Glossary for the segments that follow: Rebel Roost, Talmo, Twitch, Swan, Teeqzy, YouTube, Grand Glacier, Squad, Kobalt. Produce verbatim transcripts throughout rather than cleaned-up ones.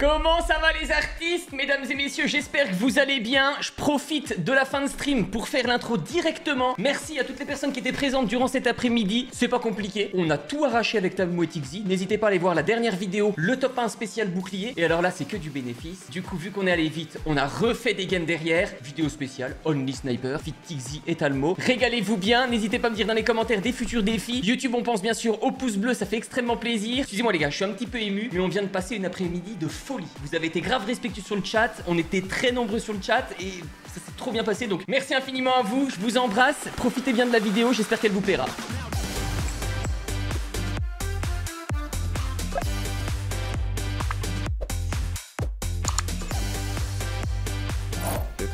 Comment ça va les artistes, mesdames et messieurs, j'espère que vous allez bien. Je profite de la fin de stream pour faire l'intro directement. Merci à toutes les personnes qui étaient présentes durant cet après-midi. C'est pas compliqué, on a tout arraché avec Talmo et Teeqzy. N'hésitez pas à aller voir la dernière vidéo, le top un spécial bouclier. Et alors là, c'est que du bénéfice. Du coup, vu qu'on est allé vite, on a refait des games derrière. Vidéo spéciale, Only Sniper, fit Teeqzy et Talmo. Régalez-vous bien, n'hésitez pas à me dire dans les commentaires des futurs défis. YouTube, on pense bien sûr au pouce bleu, ça fait extrêmement plaisir. Excusez-moi les gars, je suis un petit peu ému, mais on vient de passer une après-midi de fou. Vous avez été grave respectueux sur le chat, on était très nombreux sur le chat et ça s'est trop bien passé, donc merci infiniment à vous, je vous embrasse, profitez bien de la vidéo, j'espère qu'elle vous plaira.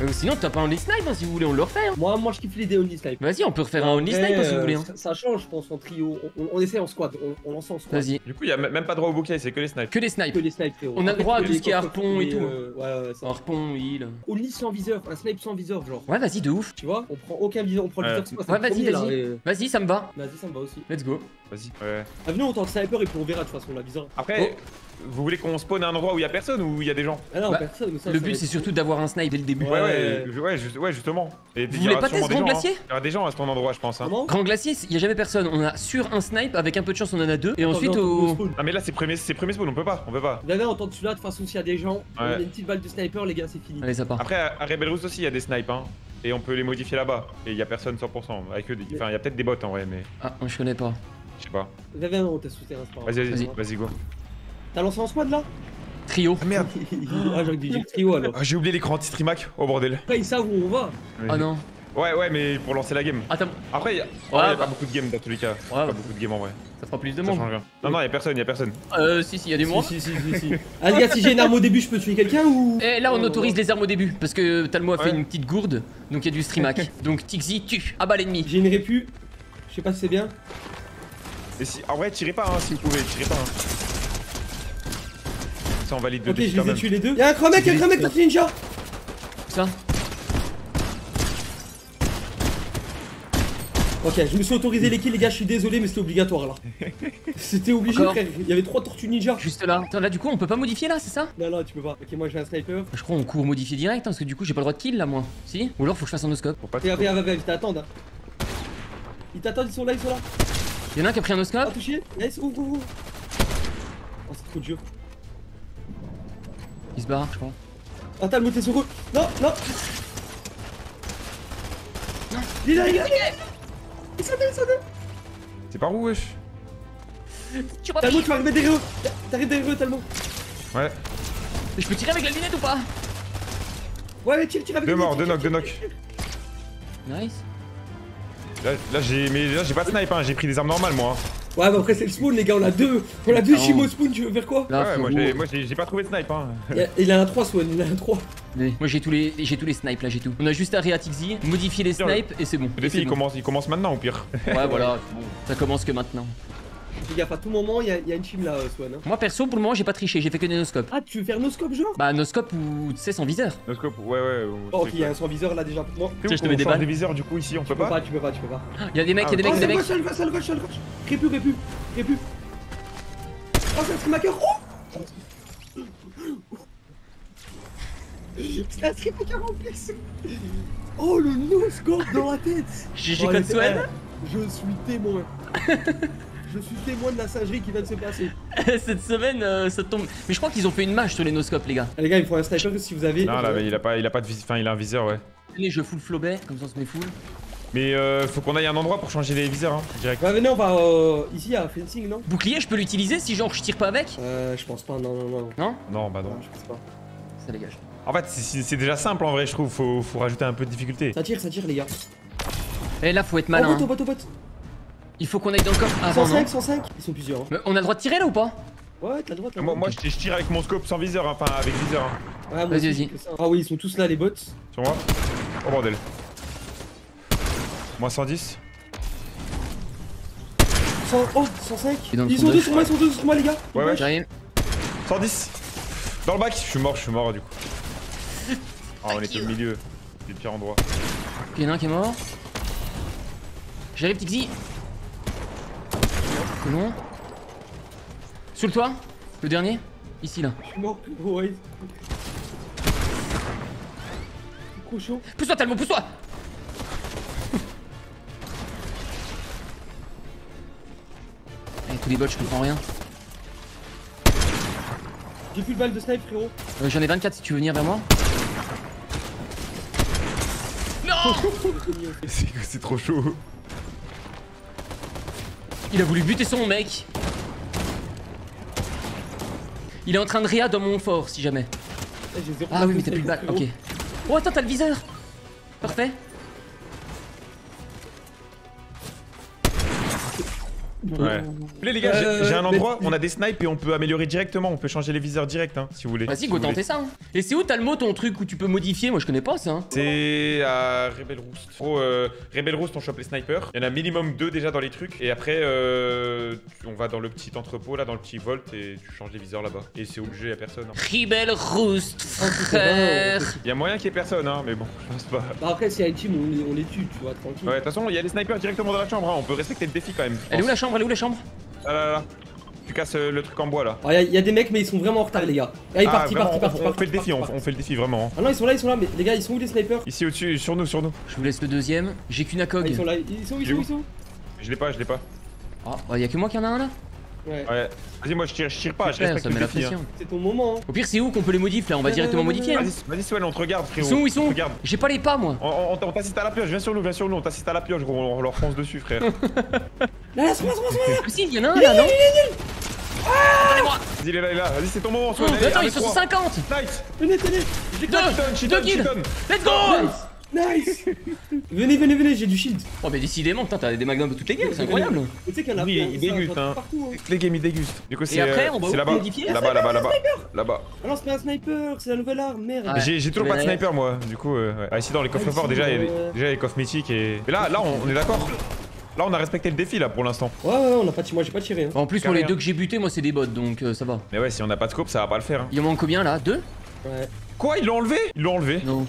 Euh, sinon t'as pas un Only Snipe hein, si vous voulez on le refait hein. Moi moi je kiffe l'idée Only Snipe. Vas-y on peut refaire un Only Snipe euh, si vous voulez hein. ça, ça change je pense en trio. On, on, on essaie en squad, on, on lance en squad. Vas-y. Du coup il a même pas droit au bouclier, c'est que les snipes. Que les snipes. Que les snipes frérot. On a droit à tout ce qui est harpon et tout. Euh, ouais, ouais, ça harpon, heal. Only sans viseur, un snipe sans viseur genre. Ouais vas-y de ouf. Tu vois, on prend aucun viseur, on prend ouais. le viseur. Ouais vas-y vas-y. Vas-y ça me va. Vas-y ça me va aussi. Let's go. Vas-y. Ouais. Ah venez on tente sniper et puis on verra de toute façon la viseur. Après vous voulez qu'on spawn à un endroit où il y a personne ou il y a des gens? Ah non, bah, personne, ça, le but c'est surtout d'avoir un snipe dès le début. Ouais, ouais, ouais, juste, ouais justement. Et puis, vous voulez pas tester Grand Glacier? Il y aura des gens à cet endroit, je pense. Hein. Grand Glacier, il y a jamais personne. On a sur un snipe, avec un peu de chance, on en a deux. Et attends, ensuite, au. On... Ah, mais là, c'est premier, premier spawn, on peut pas. On peut pas. Là, là on tente celui-là, de toute façon, s'il y a des gens, ouais. On a une petite balle de sniper, les gars, c'est fini. Allez, ça part. Après, à Rebel Roost aussi, il y a des snipes, hein. Et on peut les modifier là-bas. Et il y a personne cent pour cent. Avec eux, des... Enfin, il y a peut-être des bots en vrai, mais. Ah, je connais pas. Je sais pas. Vas-y, vas-y, vas-y, go. T'as lancé en squad là? Trio. Ah merde. Ah j'ai oublié trio alors. Ah, j'ai oublié l'écran anti-streamac, oh bordel. Après ils savent où on va. Mais... Ah non. Ouais ouais mais pour lancer la game. Attends. Après il y a, ouais, oh, ouais, y a bah... pas beaucoup de game dans tous les cas. Ouais, pas bah... beaucoup de game en vrai. Ça fera plus de monde. Non non, y'a personne, y'a personne. Euh si si, y'a du monde. Si si si si. Ah les gars, si j'ai une arme au début, je peux tuer quelqu'un ou... Eh là on autorise les armes au début parce que Talmo a fait une petite gourde, donc y'a du streamac. Donc Teeqzy tue, abat l'ennemi. J'ai une répu. Je sais pas si c'est bien. Et si en vrai, tirez pas hein si vous pouvez, tirez pas. On valide le défi quand même. Ok, je les ai tués les deux. Y'a un cromec, y'a un cromec contre Ninja. Ça. Ok, je me suis autorisé les kills les gars, je suis désolé mais c'était obligatoire là. C'était obligé frère, il y avait trois tortues ninja. Juste là. Attends, là du coup on peut pas modifier là, c'est ça? Non, non, tu peux pas. Ok, moi j'ai un sniper. Je crois on court modifier direct hein, parce que du coup j'ai pas le droit de kill là moi. Si? Ou alors faut que je fasse un no-scope. Viens, viens, viens, ils t'attendent. Ils t'attendent, ils sont là, ils sont là. Y'en a un qui a pris un no-scope. Ah, touché. Nice, ouvre, ouvre. Oh, c'est trop dur. Il se barre, je crois. Ah, t'as le monté sur roule. Non, non. Non. Il est là, il est là. Il s'en est, il s'en est. C'est par où, wesh? Talmo, tu vas arriver derrière eux. T'arrives derrière eux, Talmo. Ouais. Mais je peux tirer avec la lunette ou pas? Ouais, mais tire, tire avec la lunette. Deux morts, deux knock, deux knock. Nice. Là, là j'ai pas de snipe, hein. J'ai pris des armes normales, moi. Ouais mais après c'est le spawn les gars, on a deux, on a deux Chimo spawn, tu veux faire quoi? Là, ouais moi j'ai pas trouvé de snipe hein. Il a un trois Swan, il a un trois. Oui. Moi j'ai tous les j'ai tous les snipes là, j'ai tout. On a juste arrêté à Teeqzy, modifier les snipes et c'est bon. Le défi il, bon. Commence, il commence maintenant au pire. Ouais voilà, bon. Ça commence que maintenant. Les gars, à tout moment il y, y a une team là Swan. Hein. Moi perso pour le moment j'ai pas triché, j'ai fait que des no-scopes. Ah tu veux faire no-scope genre? Bah no-scope ou tu sais sans viseur. No-scope ouais ouais. Oh, ok il y a un sans viseur là déjà pour moi. Tu sais je te mets des balles. Des viseurs du coup ici on peut pas. Tu peux pas, tu peux pas. Il y a des mecs, il y a des mecs, des mecs. Répu, répu, répu. Oh c'est un streamaker. Oh c'est un streamaker en plus. Oh le no-scope dans la tête. G G code Swan. Je suis témoin. Je suis témoin de la singerie qui vient de se passer. Cette semaine, euh, ça tombe. Mais je crois qu'ils ont fait une mâche sur les no-scopes, les gars. Ah, les gars, il faut un sniper si vous avez. Non, là, mais il a pas, il a pas de viseur. Enfin, il a un viseur, ouais. Allez, je full flobet, comme ça on se met full. Mais euh, faut qu'on aille à un endroit pour changer les viseurs, hein, direct. Bah, mais non, bah, euh, ici, il y a fencing, non? Bouclier, je peux l'utiliser si genre je tire pas avec? Euh, je pense pas, non, non, non. Non? Non, bah, non. Non, je pense pas. Ça dégage. En fait, c'est déjà simple en vrai, je trouve. Faut, faut rajouter un peu de difficulté. Ça tire, ça tire, les gars. Et là, faut être malin. Oh, pote, hein. pote, Il faut qu'on aille dans le coffre avant. cent cinq, cent cinq. Ils sont plusieurs. Hein. Mais on a le droit de tirer là ou pas? Ouais, t'as le droit de tirer. Moi, moi je tire avec mon scope sans viseur, enfin hein, avec viseur. Hein. Ouais, vas-y, vas-y. Ah oui, ils sont tous là, les bots. Sur moi. Oh bordel. Moi cent dix. cent... Oh, cent cinq. Ils sont deux sur moi, ils sont deux sur moi, les gars. Ouais, ouais, j'arrive. cent dix. Dans le bac. Je suis mort, je suis mort du coup. Oh, on était au milieu. C'est le pire endroit. Il y en a un qui est mort. J'arrive, Teeqzy. C'est long. Sur le toit, le dernier. Ici là. Non, ouais. C'est trop chaud. Pousse-toi, Talmo, pousse-toi. Avec tous les bots, je comprends rien. J'ai plus de balles de snipe, frérot. Euh, J'en ai vingt-quatre si tu veux venir vers moi. Non. C'est trop chaud. Il a voulu buter son mec. Il est en train de réa dans mon fort si jamais. Ah oui mais t'as plus de balles, ok. Oh attends t'as le viseur. Parfait. Ouais. Les gars, euh, j'ai un endroit, mais... on a des snipes et on peut améliorer directement, on peut changer les viseurs direct hein, si vous voulez. Vas-y, go si tenter ça. Hein. Et c'est où t'as le mot ton truc où tu peux modifier? Moi je connais pas ça. Hein. C'est à Rebel Roost. Oh, euh, Rebel Roost, on chope les snipers. Il y en a minimum deux déjà dans les trucs. Et après, euh, on va dans le petit entrepôt là, dans le petit vault et tu changes les viseurs là-bas. Et c'est obligé à personne. Hein. Rebel Roost, frère. Il y a moyen qu'il y ait personne, hein, mais bon, je pense pas. Bah après, s'il y a une team, on, on les tue, tu vois, tranquille. Ouais, de toute façon, il y a les snipers directement dans la chambre, hein. On peut respecter le défi quand même. Elle est où la chambre? Elle est où la chambre? Ah là là, tu casses le truc en bois là. Il ah, y, y a des mecs mais ils sont vraiment en retard les gars. Allez, ah, parti, parti, parti, on fait le défi, on fait le défi vraiment. Ah non ils sont là, ils sont là, mais les gars ils sont où les snipers? Ici au-dessus, sur nous, sur nous. Je vous laisse le deuxième, j'ai qu'une A C O G. Ah, ils sont là, ils sont où, ils sont où, ils sont où? Je l'ai pas, je l'ai pas. Ah, oh, y a que moi qui en a un là. Ouais. ouais. Vas-y moi je tire, je tire pas, je respecte le défi. C'est ton moment hein. Au pire c'est où qu'on peut les modifier là, on va directement modifier. Vas-y Swan, on te regarde frérot. Ils sont où, ils sont où? J'ai pas les pas moi. On t'assiste à la pioche, viens sur nous, viens sur nous, on t'assiste à la pioche gros, on leur fonce dessus frère. Là, là, sois, sois, sois. Si, il y en a un là, non? Vas-y, il est là, il est là. Vas-y, c'est ton moment, sois. Attends, ils sont cinquante. Nice. Venez, venez. Deux kills. Let's go. Nice. Venez, venez, venez, j'ai du shield. Oh, mais décidément, putain, t'as des magnums de toutes les games, c'est incroyable. Tu sais qu'il y en a plein. Il déguste, hein. Toutes les games, il déguste. Du coup, c'est là-bas. Là-bas, là-bas, là-bas. Là-bas. Alors, c'est pas un sniper, c'est la nouvelle arme, merde. J'ai toujours pas de sniper, moi. Du coup, ici, dans les coffres forts, déjà, il y a les coffres mythiques. Et là, là, on est d'accord. Là on a respecté le défi là pour l'instant. Ouais ouais on a pas, moi j'ai pas tiré hein. En plus pour les deux que j'ai buté moi c'est des bots donc euh, ça va. Mais ouais si on a pas de scope ça va pas le faire hein. Il en manque combien là? Deux? Ouais. Quoi? Ils l'ont enlevé? Ils l'ont enlevé? Non.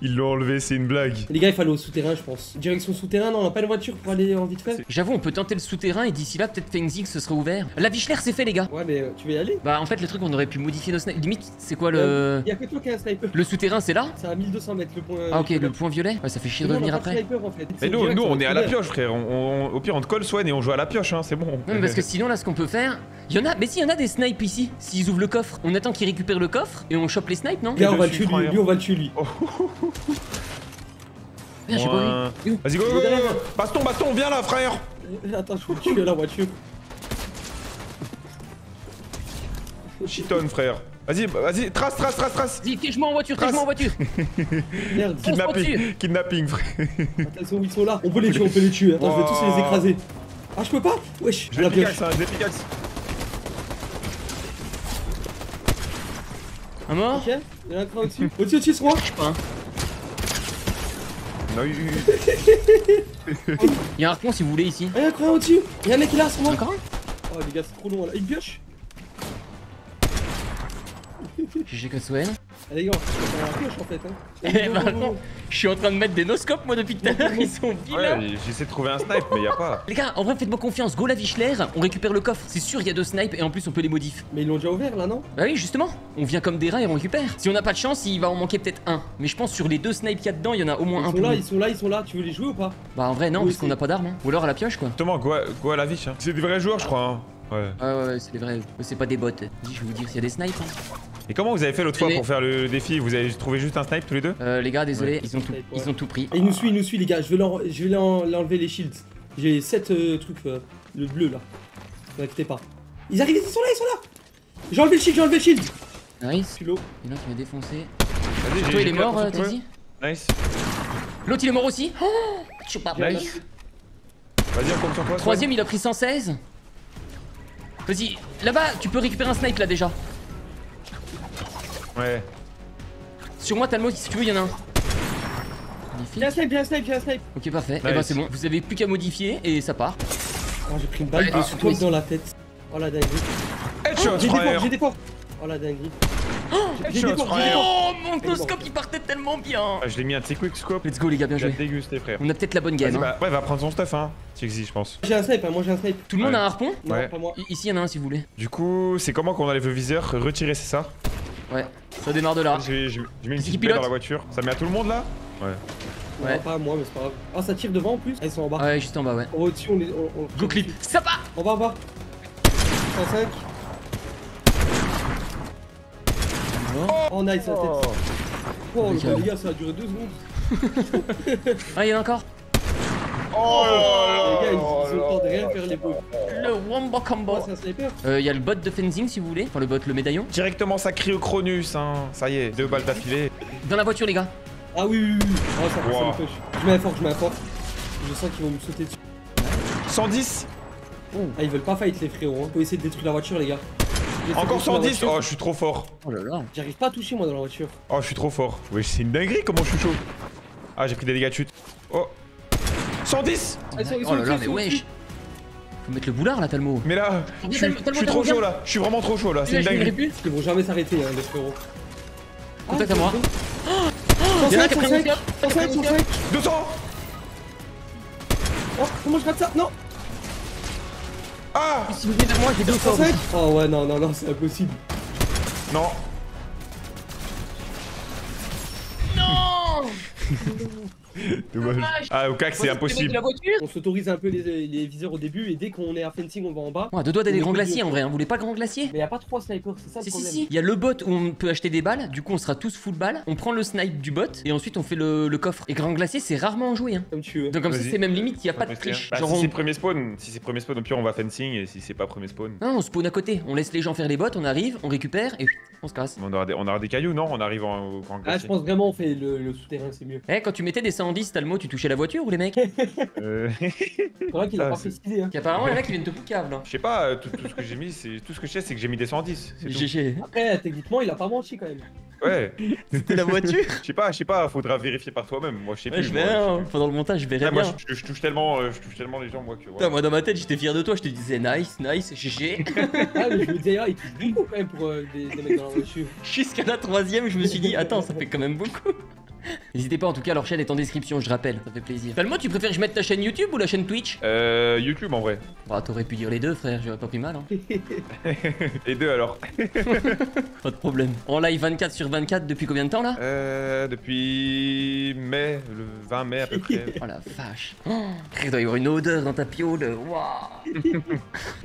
Ils l'ont enlevé, c'est une blague. Les gars il fallait au souterrain je pense. Direction souterrain, non on a pas une voiture pour aller en vite fait. J'avoue on peut tenter le souterrain et d'ici là peut-être Teeqzy se serait ouvert. La Vichelaire c'est fait les gars. Ouais mais euh, tu veux y aller? Bah en fait le truc on aurait pu modifier nos snipes. Limite c'est quoi le... Y'a que toi qui a un sniper. Le souterrain c'est là? C'est à mille deux cents mètres le point... Euh, ah ok le point violet. Ouais ça fait chier de revenir après. Sniper, en fait. Mais nous, direct, nous on est à la pioche frère. On, on, au pire on te colle Swan et on joue à la pioche hein c'est bon. Non parce que sinon là ce qu'on peut faire... Y en a... Mais si y en a des snipes ici. S'ils ouvrent le coffre. On attend qu'ils récupèrent le coffre et on chope les snipes non? Là on va le tuer lui, lui on va le tuer lui. Viens, j'ai pas vu. Vas-y, go, go, go, go. Baston, baston, viens là, frère. Attends, je suis à la voiture. Chitonne, frère. Vas-y, vas-y, trace, trace, trace, trace. Vas-y, cache-moi en voiture, cache-moi en voiture. Merde, kidnapping, kidnapping, frère. Attention, ils sont là. On peut les tuer, on peut les tuer. Attends, je vais tous les écraser. Ah, je peux pas? Wesh, je vais la pioche. Des pickaxes. Un mort? Ok, il y en a un cran au-dessus. Au-dessus, au-dessus, ce roi. Je sais pas. Non, il y a un harpon si vous voulez ici. Il y a un cran au-dessus. Il y a un mec qui est là, ce roi. Oh les gars, c'est trop long là. Il pioche. G G Coswell. Allez, les gars, on a un pioche en fait. Hein. Eh bah non, je suis en train de mettre des noscopes moi depuis tout à l'heure. Ils sont vilains. Ouais, j'essaie de trouver un snipe, mais il y a pas. Les gars, en vrai, faites-moi confiance. Go la Vichelaire, on récupère le coffre. C'est sûr, il y a deux snipes et en plus, on peut les modifs. Mais ils l'ont déjà ouvert là, non? Bah oui, justement. On vient comme des rats et on récupère. Si on n'a pas de chance, il va en manquer peut-être un. Mais je pense sur les deux snipes qu'il y a dedans, il y en a au moins ils un. Ils sont là, nous. ils sont là, ils sont là. Tu veux les jouer ou pas? Bah en vrai, non, oui, parce qu'on n'a pas d'armes. Hein. Ou alors à la pioche quoi. Justement, go à, go à la Vich. Hein. C'est des vrais joueurs, je crois. Hein. Ouais. Ah ouais, ouais c'est des vrais. C'est pas des bots. Je vais vous dire s'il y a des snipes. Hein. Et comment vous avez fait l'autre fois pour faire le défi? Vous avez trouvé juste un snipe tous les deux? Euh les gars désolé, ouais, ils, ont tout, snipe, ouais. ils ont tout pris. Et il nous suit, il nous suit les gars, je vais l'enlever en, les shields. J'ai sept euh, trucs, euh, le bleu là. Ne vous inquiétez pas. Ils arrivent, ils sont là, ils sont là. J'ai enlevé le shield, j'ai enlevé le shield. Nice. Il y en a qui m'a défoncé. Toi il est mort euh, Teeqzy. Nice. L'autre il est mort aussi. Oh je suis pas nice. Vas-y on compte sur toi. Troisième il a pris cent seize. Vas-y, là-bas tu peux récupérer un snipe là déjà. Ouais. Sur moi, Talmo, si tu veux, il y en a un. J'ai un snipe, j'ai un snipe, j'ai un snipe. Ok, parfait. Nice. Et eh ben c'est bon. Vous avez plus qu'à modifier et ça part. Oh, j'ai pris une balle de ah, scope dans la tête. Oh la dingue. Headshot, j'ai des portes, j'ai des portes. Oh la dinguerie. Oh, oh mon noscope il partait tellement bien. Ah, je l'ai mis un petit quick scope. Let's go les gars, bien joué. Dégusté, frère. On a peut-être la bonne game. Hein. Bah, ouais, va prendre son stuff hein. Teeqzy je pense. J'ai un snipe, hein, moi j'ai un snipe. Tout le monde ouais. a un harpon non, ouais. pas moi. I Ici il y en a un si vous voulez. Du coup, c'est comment qu'on enlève le viseur, retirer c'est ça? Ouais. Ça démarre de là. J'ai mis une petite pilote dans la voiture. Ça met à tout le monde là? Ouais. Ouais. Pas moi mais c'est pas grave. Oh ça tire devant en plus. Ils sont en bas. Ouais juste en bas ouais. Oh, au-dessus on est. On, on... Go clip. Ça va. On va, on va. cent cinq. Oh nice la tête. Oh les gars ça a duré deux secondes. Ah il y en a encore. Oh les gars ils ont le temps de rien faire les pauvres. Le Wombo Combo. Euh il y a le bot de fencing si vous voulez. Enfin le bot, le médaillon. Directement ça crie au Cronus hein. Ça y est, deux balles d'affilée. Dans la voiture les gars. Ah oui oui oui. Oh ça wow. ça me pêche. Je mets un fort, je mets un fort. Je sens qu'ils vont me sauter dessus. cent dix. Oh. Ah ils veulent pas fight les frérots hein. Faut essayer de détruire la voiture les gars. Encore cent dix. Oh je suis trop fort. Oh là là. J'arrive pas à toucher moi dans la voiture. Oh je suis trop fort. Ouais, c'est une dinguerie comment je suis chaud. Ah j'ai pris des dégâts de chute. Oh cent dix. Oh là là mais wesh. Faut mettre le boulard là Talmo. Mais là je suis trop chaud là. Je suis vraiment trop chaud là. C'est une dinguerie. Ils vont jamais s'arrêter hein les frérots. Contact à moi. deux cents. Oh comment je rate ça? Non. Ah! Si vous venez de moi, j'ai deux cents. Oh ouais, non, non, non, c'est impossible. Non. Non. Dommage. Ah, au cac, c'est impossible. On s'autorise un peu les, les viseurs au début et dès qu'on est à fencing, on va en bas. Ouais, deux doigts d'aller Grand Glacier en vrai, hein. Vous voulez pas le Grand Glacier? Mais y a pas trois snipers, c'est ça le problème. Si, si, si. Y a le bot où on peut acheter des balles, du coup on sera tous full balles. On prend le snipe du bot et ensuite on fait le, le coffre. Et Grand Glacier, c'est rarement enjoué. Hein. Comme tu veux. Donc comme ça, c'est même limite, y a pas de triche. Bah, genre si on... c'est premier spawn, si c'est premier spawn, au pire on va fencing et si c'est pas premier spawn. Non, on spawn à côté. On laisse les gens faire les bots, on arrive, on récupère et on se casse. On aura des, on aura des cailloux, non? On arrive en, au Grand Glacier. Ah, je pense vraiment on fait le, le souterrain, c'est mieux. Eh, quand tu mettais des cent dix, Talmo, tu touchais la voiture ou les mecs? Euh. C'est vrai qu'il a ah, pas précisé. Hein. Apparemment, les mecs ils viennent te poucave là. Je sais pas, tout, tout ce que j'ai mis, c'est tout ce que je sais, c'est que j'ai mis des cent dix. G G. Après, techniquement, il a pas menti quand même. Ouais. C'était la voiture. Je sais pas, je sais pas, faudra vérifier par toi-même. Moi, je sais ouais, plus. Je verrai. Hein. Pendant le montage, je verrai. Moi, je, je touche tellement, euh, je touche tellement les gens, moi que. Ouais. Putain, moi dans ma tête, j'étais fier de toi. Je te disais nice, nice, G G. Ah mais je me disais, ah, il touche beaucoup quand même pour euh, des, des mecs dans la voiture. Jusqu'à la troisième, je me suis dit, attends, ça fait quand même beaucoup. N'hésitez pas en tout cas, leur chaîne est en description, je rappelle, ça fait plaisir. Talmo, tu préfères que je mette ta chaîne YouTube ou la chaîne Twitch? Euh, YouTube en vrai. Bah t'aurais pu dire les deux frère, j'aurais pas pris mal hein. Les deux alors. Pas de problème. En live vingt-quatre sur vingt-quatre depuis combien de temps là? Euh, depuis mai, le vingt mai à peu près. Oh la vache. Oh, il doit y avoir une odeur dans ta piole, waouh. Vous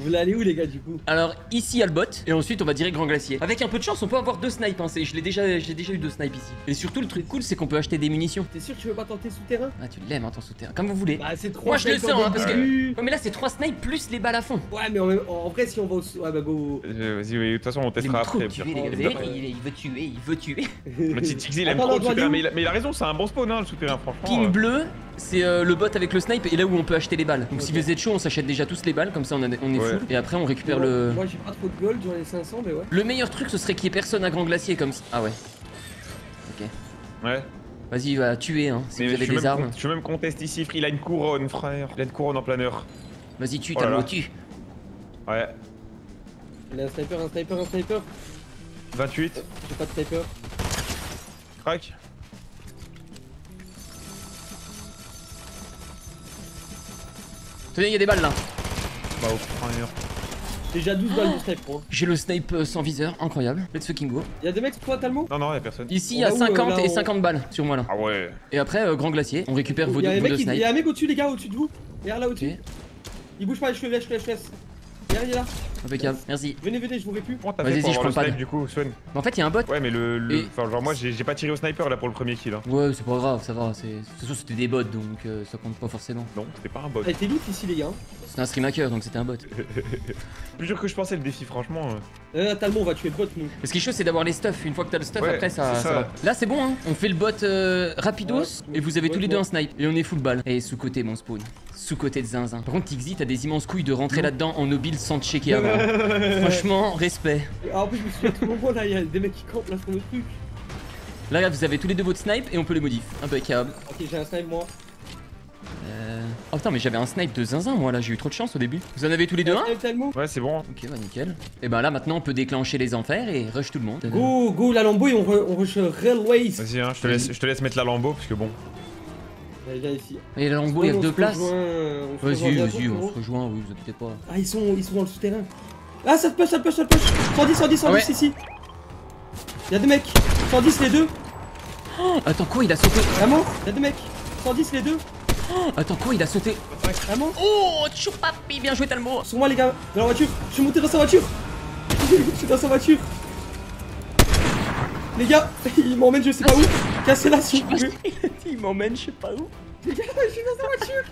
voulez aller où les gars du coup? Alors ici il y a le bot, et ensuite on va direct Grand Glacier. Avec un peu de chance on peut avoir deux snipes, hein. je l'ai déjà, déjà eu deux snipes ici. Et surtout le truc cool c'est qu'on peut acheter des munitions. T'es sûr que tu veux pas tenter souterrain? Ah tu l'aimes hein, ton souterrain, comme vous voulez. Bah c'est trois. Moi je le sens hein, parce que... Ouais. Ouais, mais là c'est trois snipes plus les balles à fond. Ouais mais en, en vrai si on va au... Ouais bah go... Euh, vas-y oui, de toute façon on testera après. Tuer, les gars. Vous avez, il, il veut tuer, il veut tuer. Le petit Teeqzy il aime trop le souterrain, mais il a raison, c'est un bon spawn hein le souterrain franchement. Ping bleu, c'est euh, le bot avec le snipe et là où on peut acheter les balles. Donc okay. Si vous êtes chaud on s'achète déjà tous les balles, comme ça on, a, on est ouais. full. Et après on récupère moi, le... Moi j'ai pas trop de gold, j'en ai cinq cents mais ouais. Le meilleur truc ce serait qu'il y ait personne à Grand Glacier comme ça. Ah ouais. Ok. Ouais. Vas-y, va tuer, hein, si mais vous avez des armes. Je même conteste ici, frère. Il a une couronne, frère. Il a une couronne en planeur. Vas-y, tue, oh t'as le tue. Ouais. Il a un sniper, un sniper, un sniper. vingt-huit. Euh, J'ai pas de sniper. Crac. Tenez, il y a des balles là. Bah, au frère. Déjà douze balles de snipe, gros. J'ai le snipe sans viseur, incroyable. Let's fucking go. Y'a des mecs, toi, Talmo? Non, non, y'a personne. Ici, y'a cinquante et cinquante balles sur moi là. Ah ouais. Et après, euh, Grand Glacier, on récupère vos deux snipes. Y'a un mec au-dessus, les gars, au-dessus de vous. Regarde là au-dessus. Il bouge pas, je laisse, je laisse, je laisse. Regarde, il est là. Impeccable, merci. Venez, venez, je vous récupère. Vas-y, je prends pas. Du coup, Swan. En fait, il y a un bot. Ouais, mais le. le... Et... Enfin, genre, moi, j'ai pas tiré au sniper là pour le premier kill. Hein. Ouais, c'est pas grave, ça va. De toute façon, c'était des bots donc euh, ça compte pas forcément. Non, c'était pas un bot. Elle était vite ici, les gars. C'était un stream hacker donc c'était un bot. Plus dur que je pensais le défi, franchement. Euh, Talmo, on va tuer le bot nous. Ce qui est chaud, c'est d'avoir les stuffs. Une fois que t'as le stuff, ouais, après ça, ça. ça va. Là, c'est bon, hein. On fait le bot euh, rapidos ouais, et vous avez ouais, tous les ouais. deux un snipe. Et on est full ball. Et sous-côté, mon spawn. Sous-côté de zinzin. Par contre, Teeqzy, t'as des immenses couilles de rentrer là-dedans en mobile sans te checker avant. Franchement, respect. Ah, en plus, je me suis fait tout le monde là, il y a des mecs qui campent là sur le truc. Là, regarde, vous avez tous les deux votre snipe et on peut les modif. Impeccable. Ok, j'ai un snipe moi. Euh... Oh putain mais j'avais un snipe de zinzin moi là, j'ai eu trop de chance au début. Vous en avez tous les deux un? Ouais c'est bon. Ok bah nickel. Et bah là maintenant on peut déclencher les enfers et rush tout le monde. Go go la lambeau et on, re, on rush Railways. Vas-y hein, je te laisse, je te laisse mettre la lambeau parce que bon. Et la lambeau il y a que deux places. Vas-y vas-y on se rejoint, oui vous inquiétez pas. Ah ils sont, ils sont dans le souterrain. Ah ça te push, ça te push, ça te push. cent dix, cent dix, cent dix ici. Y'a deux mecs, cent dix les deux. Oh, attends quoi il a sauté? Vraiment? Y'a deux mecs, cent dix les deux. Oh, attends quoi il a sauté? Vraiment? Oh choupapi, bien joué Talmo. Sur moi les gars, dans la voiture, je suis monté dans sa voiture. Je suis dans sa voiture. Les gars, il m'emmène je sais pas où. Cassez-la si vous voulez. Il m'emmène je sais pas où. Les gars, je suis dans sa voiture.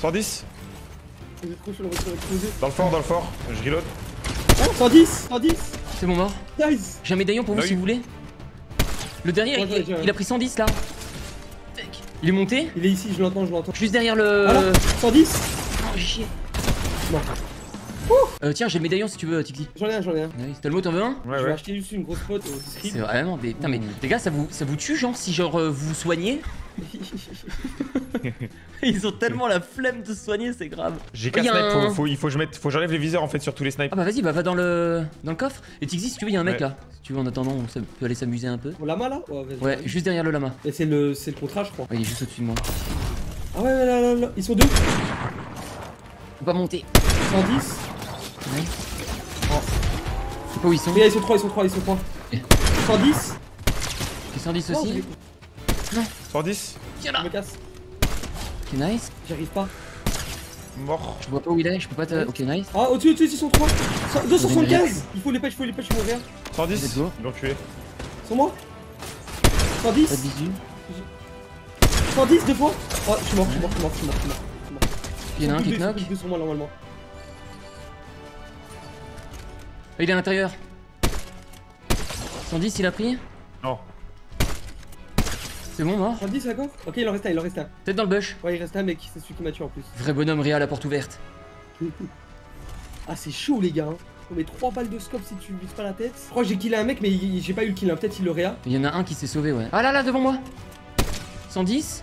cent dix. Dans le fort, dans le fort, je reload. Oh, cent dix, cent dix. C'est bon mort. Nice. J'ai un médaillon pour vous si vous voulez. Le dernier, ouais, il, il a pris cent dix là. Il est monté. Il est ici, je l'entends, je l'entends. Juste derrière le... Voilà, cent dix. Oh shit. Bon. Euh, tiens, j'ai le médaillon si tu veux, Teeqzy. J'en ai un, j'en ai un. Talmo, t'en veux un? Ouais, ouais. Je vais acheter juste une grosse pote au script. C'est vraiment des... Putain, mais les gars, ça vous, ça vous tue, genre, si genre euh, vous soignez. Ils ont tellement la flemme de soigner, c'est grave. J'ai qu'un snipe, faut, faut, il faut que je mette, faut que j'enlève les viseurs en fait sur tous les snipes. Ah bah vas-y, bah va dans le dans le coffre. Et Teeqzy, si tu veux, il y a un mec ouais. là. Si tu veux, en attendant, on peut aller s'amuser un peu. Au lama là? Ouais, ouais juste derrière le lama. Et c'est le, c'est le contrat, je crois. Ouais, il est juste au-dessus de moi. Ah ouais, là, là, là, là. Ils sont deux. On va monter. cent dix. Ouais. Oh. Je sais pas où ils sont. Et là, ils sont trois, ils sont trois, ils sont trois. Et cent dix. Et cent dix aussi. Oh, cent dix. Tiens là. Je me casse. Ok nice. J'arrive pas. Mort. Je vois pas où il est, je peux pas te... Ok nice. Ah au-dessus, au-dessus, ils sont trois. deux cent soixante-quinze. Il faut les pêches, il faut les pêches, il faut ouvrir. cent dix. Ils l'ont tué. Sur moi cent dix. cent dix, deux fois. Oh, je suis mort, je suis mort, je suis mort, je suis mort, je suis mort. Il y en a un qui knock. Deux sur moi normalement. Il est à l'intérieur. cent dix, il a pris. Non. C'est bon, mort. cent dix, d'accord. Ok, il en reste un, il en reste un. Peut-être dans le bush. Ouais, il reste un mec, c'est celui qui m'a tué en plus. Vrai bonhomme, Réa, la porte ouverte. Ah, c'est chaud, les gars. Hein. On met trois balles de scope si tu vises pas la tête. Je crois que j'ai killé un mec, mais j'ai pas eu le kill. Hein. Peut-être il le Réa. Il y en a un qui s'est sauvé, ouais. Ah là là, devant moi. cent dix.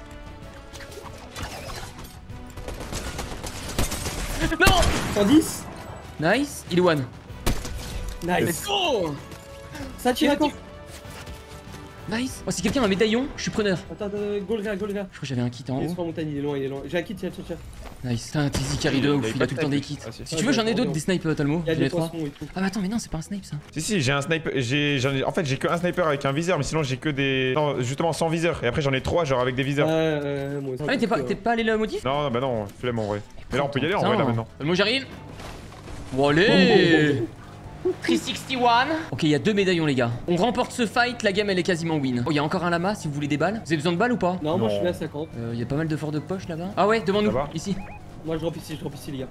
Non. cent dix. Nice. Il one. Nice. Oh. Ça tire encore. Nice! Oh, si quelqu'un a un médaillon, je suis preneur! Attends, attends, go le gars, go le gars! Je crois que j'avais un kit en haut. Il est sur la montagne, il est loin, il est loin. J'ai un kit, tiens, tiens, tiens. Nice, t'as un Teeqzy carry de ouf, il a tout le temps des kits. Ah, si ah, tu veux, j'en ai d'autres, des snipes, Talmo. J'en ai trois. Ah, bah attends, mais non, c'est pas un snipe ça. Si, si, j'ai un snipe. J'ai... En fait, j'ai que un sniper avec un viseur, mais sinon, j'ai que des. Non, justement, sans viseur. Et après, j'en ai trois, genre avec des viseurs. Euh, moi aussi. Ah, mais t'es pas, pas allé le modif? Non, bah non, flemme en vrai. Mais là, on peut y aller en vrai là maintenant. Moi, j'arrive! Allez! trois cent soixante et un. Ok, il y a deux médaillons, les gars. On remporte ce fight, la game elle est quasiment win. Oh, il y a encore un lama si vous voulez des balles. Vous avez besoin de balles ou pas? Non, non, moi je suis à cinquante. Il euh, y a pas mal de forts de poche là-bas. Ah ouais, devant nous, ici. Moi je drop ici, je drop ici, les gars.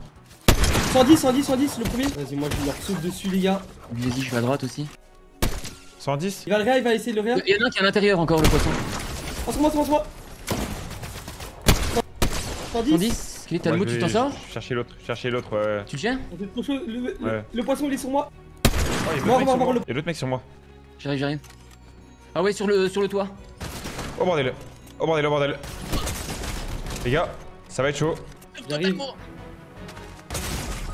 cent dix, cent dix, cent dix, le premier. Vas-y, moi je leur souffle dessus, les gars. Vas-y, je vais à droite aussi. cent dix. Il va le réa, il va essayer de le réa. Il y en a un qui est à l'intérieur encore, le poisson. Transforme-moi, transforme-moi. cent dix. Ok, t'as le mot, tu t'en sors? Cherchez l'autre, cherchez l'autre, ouais. Tu le tiens? Le poisson il est sur moi. Mort, mort, mort. Et l'autre mec sur moi. J'arrive, j'arrive. Ah ouais, sur le sur le toit. Oh bordel, oh bordel, oh bordel. Les gars, ça va être chaud. J'arrive.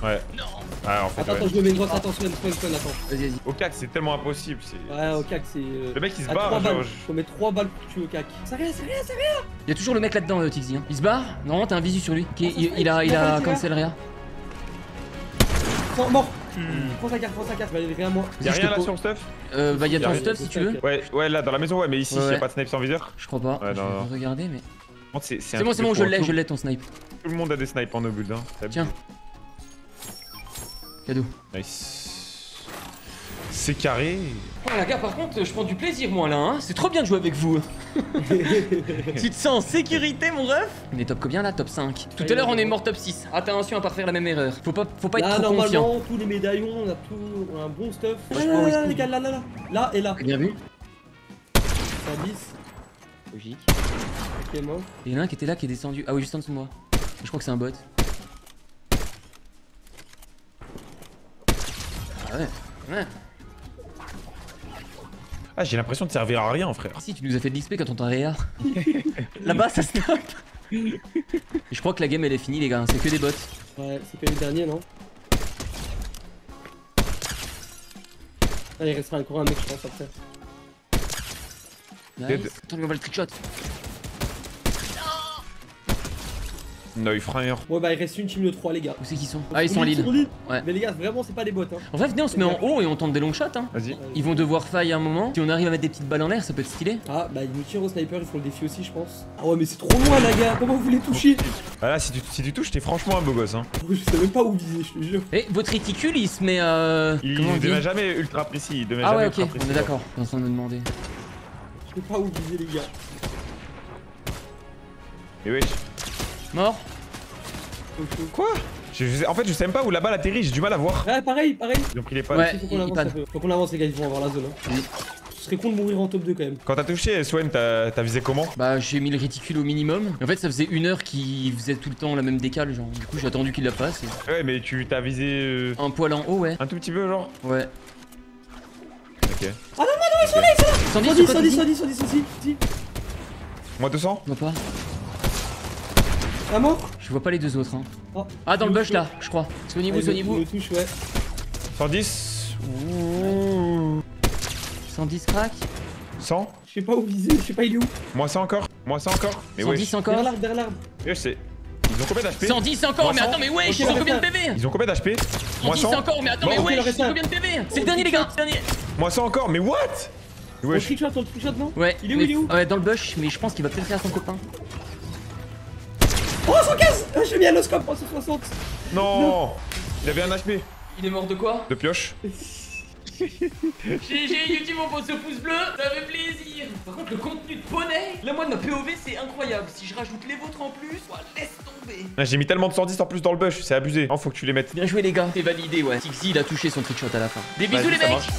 Ouais. Non. Ah, en fait, attends, ouais. attends, je me mets une grosse, attention, spawn, spawn, attends. Vas-y, vas-y. Au cac, c'est tellement impossible. Ouais, au cac, c'est. Le mec il se barre, genre. Faut mettre trois balles pour tuer au cac. C'est rien, c'est rien, c'est rien. Y'a toujours le mec là-dedans, Teeqzy. Hein. Il se barre. Normalement, t'as un visu sur lui. Okay, ah, il, il a, il a, cancel Réa. Mort. Hmm. Prends sa carte, prends sa carte, va aller Réa, moi. Y'a rien là sur le stuff? Euh, bah y'a ton stuff si tu veux. Ouais, ouais, là dans la maison, ouais, mais ici, y'a pas de snipe sans viseur. Je crois pas. Regardez, mais. C'est bon, c'est bon, je l'ai, je l'ai ton snipe. Tout le monde a des snipes en no-build, hein. Tiens. Cadeau. Nice. C'est carré. Oh la gars, par contre, je prends du plaisir moi là, hein. C'est trop bien de jouer avec vous. Tu te sens en sécurité mon ref. On est top combien là? Top cinq. Tout à l'heure on est mort top six. Attention à pas refaire la même erreur. Faut pas, faut pas là, être trop confiant. Normalement tous les médaillons, on a tout, on a un bon stuff. Là, là, là, là les gars, là là là. Là et là. Bien vu. cent dix. Logique. Ok mort. Il y en a un qui était là qui est descendu. Ah oui juste en dessous de moi. Je crois que c'est un bot. Ouais, ouais. Ah j'ai l'impression de servir à rien frère. Si tu nous as fait de l'X P quand on t'a réa. Là-bas ça snap. Je crois que la game elle est finie les gars, c'est que des bots. Ouais, c'est que les derniers non? Ah, il restera encore un mec je pense après. Nice. Attends, on va le trickshot. No, il frère. Ouais bah il reste une team de trois les gars. Où c'est qu'ils sont? Ah ils sont en lead. Ouais. Mais les gars vraiment c'est pas des bots hein. En vrai venez on se met en haut et on tente des long shots hein. Vas-y. Ils vont devoir faille à un moment. Si on arrive à mettre des petites balles en l'air ça peut être stylé. Ah bah ils nous tirent au sniper, ils font le défi aussi je pense. Ah ouais mais c'est trop loin les gars, comment vous les touchez? Ah là si tu, si tu touches t'es franchement un beau gosse hein. Je sais même pas où viser je te jure. Et votre réticule il se met euh... Il devient jamais ultra précis, il devient jamais ultra précis. Ah ouais ok on est d'accord, on est en train de me demander. Je sais pas où viser les gars. Mais wesh. Mort. Quoi? je, je, En fait je sais même pas où la balle atterrit, j'ai du mal à voir. Ouais pareil, pareil. Donc il est pas... Ouais, il, il panne. Faut qu'on avance les gars, ils vont avoir la zone hein. Oui. Ce serait con de mourir en top deux quand même. Quand t'as touché Swan, t'as visé comment? Bah j'ai mis le réticule au minimum. En fait ça faisait une heure qu'il faisait tout le temps la même décale genre. Du coup j'ai attendu qu'il la passe et... Ouais mais tu t'as visé... Euh... Un poil en haut ouais. Un tout petit peu genre. Ouais. Ok. Ah non non non ils sont là, ils sont là. Cent dix, cent dix, cent dix, cent dix. Moi deux cents. Non pas. Ah mort? Je vois pas les deux autres hein. Oh, ah dans le bush là, je crois. Soignez-vous, soignez-vous. Ouais. cent dix. Ouh. cent dix crack. cent. Je sais pas où viser, je sais pas il est où. Moi ça encore, moi ça encore. Mais cent dix ouais, encore. Derrière l'arbre, derrière l'arbre. Oui, je sais. Ils ont combien d'H P? cent dix encore, mais attends, mais wesh, ils ont combien de P V? Ils ont combien d'H P? cent dix encore, mais attends, mais wesh, ils ont combien de P V? C'est le dernier les gars, c'est le dernier. Moi ça encore, mais what? On trickshot, on trickshot non? Ouais. Il est où, il est où? Ouais, dans le bush, mais je pense qu'il va peut-être faire son copain. Oh cent quinze! Ah, j'ai mis un no-scope en cent soixante! Non, non. Il avait un H P. Il est mort de quoi? De pioche. G G YouTube, on pose ce pouce bleu, ça fait plaisir. Par contre le contenu de poney, là moi de ma P O V c'est incroyable. Si je rajoute les vôtres en plus, oh, laisse tomber. Ah, j'ai mis tellement de cent dix en plus dans le bush, c'est abusé. Oh, faut que tu les mettes. Bien joué les gars, c'est validé ouais. Teeqzy il a touché son trickshot à la fin. Des bisous les mecs.